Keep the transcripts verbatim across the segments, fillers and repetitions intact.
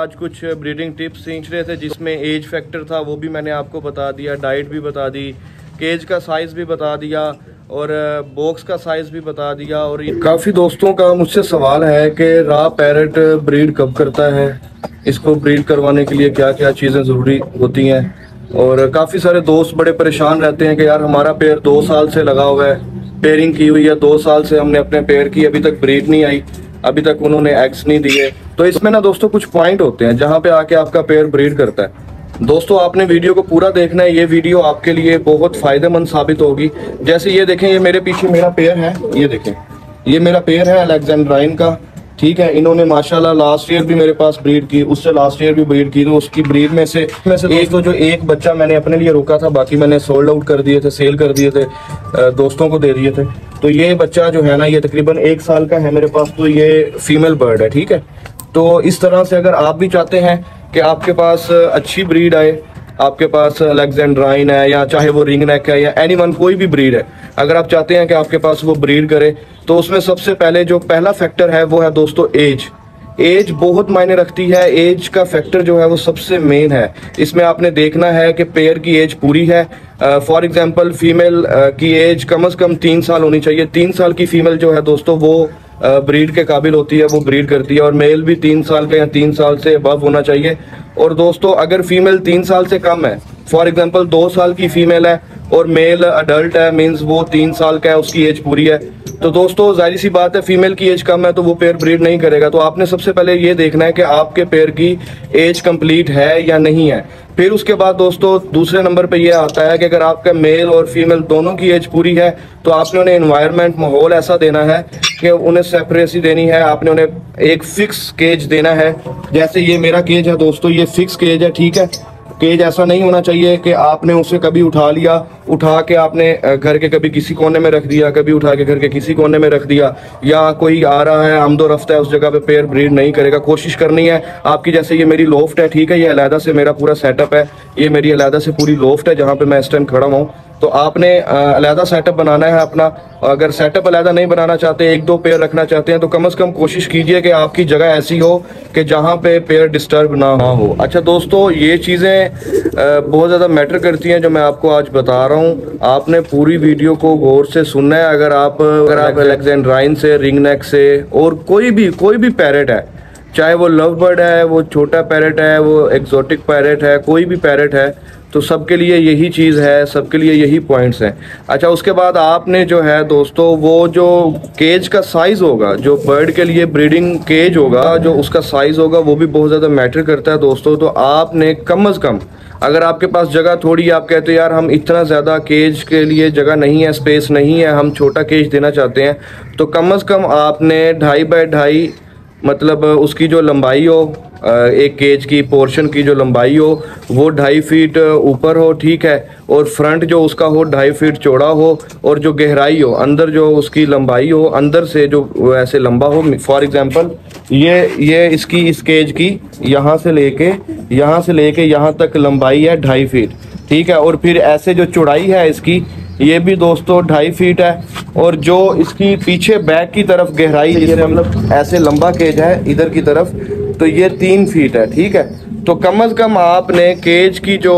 आज कुछ breeding tips सीख रहे थे जिसमें एज फैक्टर था वो भी मैंने आपको बता दिया, डाइट भी बता दी, केज का साइज़ भी बता दिया और बॉक्स का साइज़ भी बता दिया। और काफ़ी दोस्तों का मुझसे सवाल है कि रॉ पैरट ब्रीड कब करता है, इसको ब्रीड करवाने के लिए क्या क्या चीज़ें ज़रूरी होती हैं। और काफ़ी सारे दोस्त बड़े परेशान रहते हैं कि यार हमारा पेयर दो साल से लगा हुआ है, पेयरिंग की हुई है, दो साल से हमने अपने पेयर की, अभी तक ब्रीड नहीं आई, अभी तक उन्होंने एग्स नहीं दिए। तो इसमें ना दोस्तों कुछ पॉइंट होते हैं जहाँ पे आके आपका पेयर ब्रीड करता है। दोस्तों आपने वीडियो को पूरा देखना है, ये वीडियो आपके लिए बहुत फायदेमंद साबित होगी। जैसे ये देखें, ये मेरे पीछे मेरा पेयर है, ये देखें ये मेरा पेयर है अलेक्जेंड्राइन का, ठीक है। इन्होंने माशाल्लाह लास्ट ईयर भी मेरे पास ब्रीड की, उससे लास्ट ईयर भी ब्रीड की, तो उसकी ब्रीड में से में से एक तो जो एक बच्चा मैंने अपने लिए रोका था, बाकी मैंने सोल्ड आउट कर दिए थे, सेल कर दिए थे, दोस्तों को दे दिए थे। तो ये बच्चा जो है ना, ये तकरीबन एक साल का है मेरे पास, तो ये फीमेल बर्ड है, ठीक है। तो इस तरह से अगर आप भी चाहते हैं कि आपके पास अच्छी ब्रीड आए, आपके पास अलेक्जेंड्राइन है या चाहे वो रिंग नेक है या एनीवन कोई भी ब्रीड है, अगर आप चाहते हैं कि आपके पास वो ब्रीड करे, तो उसमें सबसे पहले जो पहला फैक्टर है वो है दोस्तों एज। एज बहुत मायने रखती है, एज का फैक्टर जो है वो सबसे मेन है। इसमें आपने देखना है कि पेयर की एज पूरी है। For uh, example female uh, की एज कम अज़ कम तीन साल होनी चाहिए। तीन साल की फीमेल जो है दोस्तों वो ब्रीड uh, के काबिल होती है, वो ब्रीड करती है। और मेल भी तीन साल का या तीन साल से अबव होना चाहिए। और दोस्तों अगर फीमेल तीन साल से कम है, फॉर एग्जांपल दो साल की फीमेल है और मेल अडल्ट है, मीन्स वो तीन साल का है, उसकी एज पूरी है, तो दोस्तों जाहिर सी बात है फीमेल की एज कम है तो वो पेयर ब्रीड नहीं करेगा। तो आपने सबसे पहले ये देखना है कि आपके पेयर की एज कंप्लीट है या नहीं है। फिर उसके बाद दोस्तों दूसरे नंबर पे ये आता है कि अगर आपका मेल और फीमेल दोनों की एज पूरी है तो आपने उन्हें एनवायरनमेंट, माहौल ऐसा देना है कि उन्हें सेपरेसी देनी है, आपने उन्हें एक फिक्स केज देना है। जैसे ये मेरा केज है दोस्तों, ये फिक्स केज है, ठीक है। केज ऐसा नहीं होना चाहिए कि आपने उसे कभी उठा लिया, उठा के आपने घर के कभी किसी कोने में रख दिया, कभी उठा के घर के किसी कोने में रख दिया, या कोई आ रहा है आमदो रफ्ता है, उस जगह पे पेयर ब्रीड नहीं करेगा। कोशिश करनी है आपकी, जैसे ये मेरी लोफ्ट है, ठीक है, ये अलहदा से मेरा पूरा सेटअप है, ये मेरी अलहदा से पूरी लोफ्ट है जहाँ पे मैं इस टाइम खड़ा हुआ हूँ। तो आपने अलहदा सेटअप बनाना है अपना। अगर सेटअप अलहदा नहीं बनाना चाहते, एक दो पेयर रखना चाहते हैं, तो कम से कम कोशिश कीजिए कि आपकी जगह ऐसी हो कि जहाँ पे पेयर डिस्टर्ब ना हो। अच्छा दोस्तों, ये चीज़ें बहुत ज़्यादा मैटर करती हैं जो मैं आपको आज बता रहा हूँ। आपने पूरी वीडियो को गौर से सुनना है। अगर आप अगर आप अलेक्जेंड्राइन से, रिंग नेक से और कोई भी कोई भी पैरेट है, चाहे वो लव बर्ड है, वो छोटा पैरेट है, वो एग्जॉटिक पैरेट है, कोई भी पैरेट है, तो सबके लिए यही चीज़ है, सबके लिए यही पॉइंट्स हैं। अच्छा, उसके बाद आपने जो है दोस्तों वो जो केज का साइज़ होगा, जो बर्ड के लिए ब्रीडिंग केज होगा, जो उसका साइज़ होगा, वो भी बहुत ज़्यादा मैटर करता है दोस्तों। तो आपने कम अज़ कम, अगर आपके पास जगह थोड़ी, आप कहते हैं यार हम इतना ज़्यादा केज के लिए जगह नहीं है, स्पेस नहीं है, हम छोटा केज देना चाहते हैं, तो कम अज़ कम आपने ढाई बाई ढाई, मतलब उसकी जो लंबाई हो, एक केज की पोर्शन की जो लंबाई हो वो ढाई फीट ऊपर हो, ठीक है, और फ्रंट जो उसका हो ढाई फीट चौड़ा हो, और जो गहराई हो अंदर, जो उसकी लंबाई हो अंदर से जो ऐसे लंबा हो। फॉर एग्जांपल ये ये इसकी इस केज की यहाँ से लेके यहाँ से लेके यहाँ तक लंबाई है ढाई फीट, ठीक है। और फिर ऐसे जो चौड़ाई है इसकी, ये भी दोस्तों ढाई फीट है। और जो इसकी पीछे बैक की तरफ गहराई, जिसे मतलब ऐसे लंबा केज है इधर की तरफ, तो ये तीन फीट है, ठीक है। तो कम अज़ कम आपने केज की जो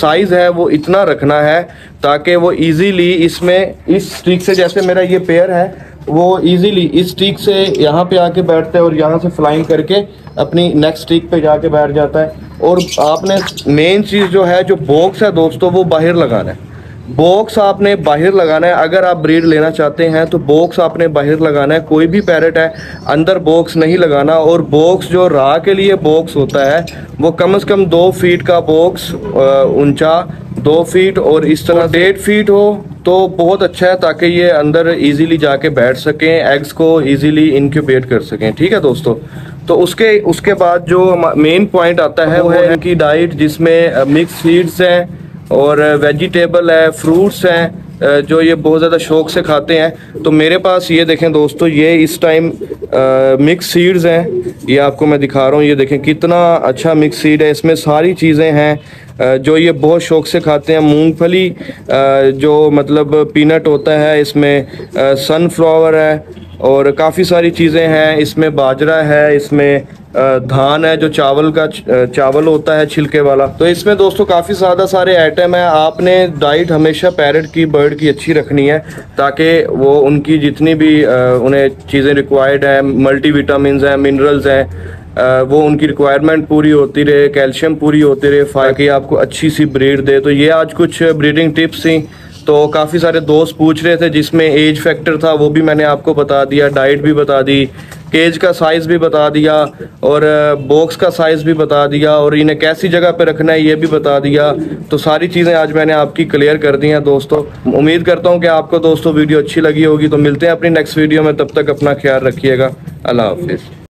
साइज़ है वो इतना रखना है ताकि वो इजीली इसमें इस स्टिक से, जैसे मेरा ये पेयर है, वो इजीली इस स्टिक से यहाँ पे आके बैठता है और यहाँ से फ्लाइंग करके अपनी नेक्स्ट स्टिक पे जाके बैठ जाता है। और आपने मेन चीज़ जो है, जो बॉक्स है दोस्तों वो बाहर लगाना है, बॉक्स आपने बाहर लगाना है। अगर आप ब्रीड लेना चाहते हैं तो बॉक्स आपने बाहर लगाना है, कोई भी पैरेट है अंदर बॉक्स नहीं लगाना। और बॉक्स जो रॉ के लिए बॉक्स होता है वो कम से कम दो फीट का बॉक्स ऊंचा, दो फीट और इस तरह डेढ़ फीट हो तो बहुत अच्छा है, ताकि ये अंदर इजीली जाके बैठ सकें, एग्स को इजीली इनक्यूबेट कर सकें, ठीक है दोस्तों। तो उसके उसके बाद जो मेन पॉइंट आता है वो है इनकी डाइट, जिसमें मिक्स सीड्स हैं और वेजिटेबल है, फ्रूट्स हैं जो ये बहुत ज़्यादा शौक से खाते हैं। तो मेरे पास ये देखें दोस्तों, ये इस टाइम मिक्स सीड्स हैं, ये आपको मैं दिखा रहा हूँ, ये देखें कितना अच्छा मिक्स सीड है, इसमें सारी चीज़ें हैं जो ये बहुत शौक से खाते हैं। मूंगफली, जो मतलब पीनट होता है, इसमें सनफ्लावर है, और काफ़ी सारी चीज़ें हैं इसमें, बाजरा है, इसमें धान है जो चावल का चावल होता है छिलके वाला। तो इसमें दोस्तों काफ़ी ज़्यादा सारे आइटम हैं। आपने डाइट हमेशा पैरेट की, बर्ड की अच्छी रखनी है ताकि वो उनकी जितनी भी उन्हें चीज़ें रिक्वायर्ड हैं, मल्टीविटामिन्स हैं, मिनरल्स हैं, वो उनकी रिक्वायरमेंट पूरी होती रहे, कैल्शियम पूरी होती रहे, ताकि आपको अच्छी सी ब्रीड दे। तो ये आज कुछ ब्रीडिंग टिप्स थी। तो काफ़ी सारे दोस्त पूछ रहे थे, जिसमें एज फैक्टर था वो भी मैंने आपको बता दिया, डाइट भी बता दी, केज का साइज़ भी बता दिया और बॉक्स का साइज़ भी बता दिया और इन्हें कैसी जगह पे रखना है ये भी बता दिया। तो सारी चीज़ें आज मैंने आपकी क्लियर कर दी हैं दोस्तों। उम्मीद करता हूँ कि आपको दोस्तों वीडियो अच्छी लगी होगी। तो मिलते हैं अपनी नेक्स्ट वीडियो में, तब तक अपना ख्याल रखिएगा। अल्लाह हाफिज़।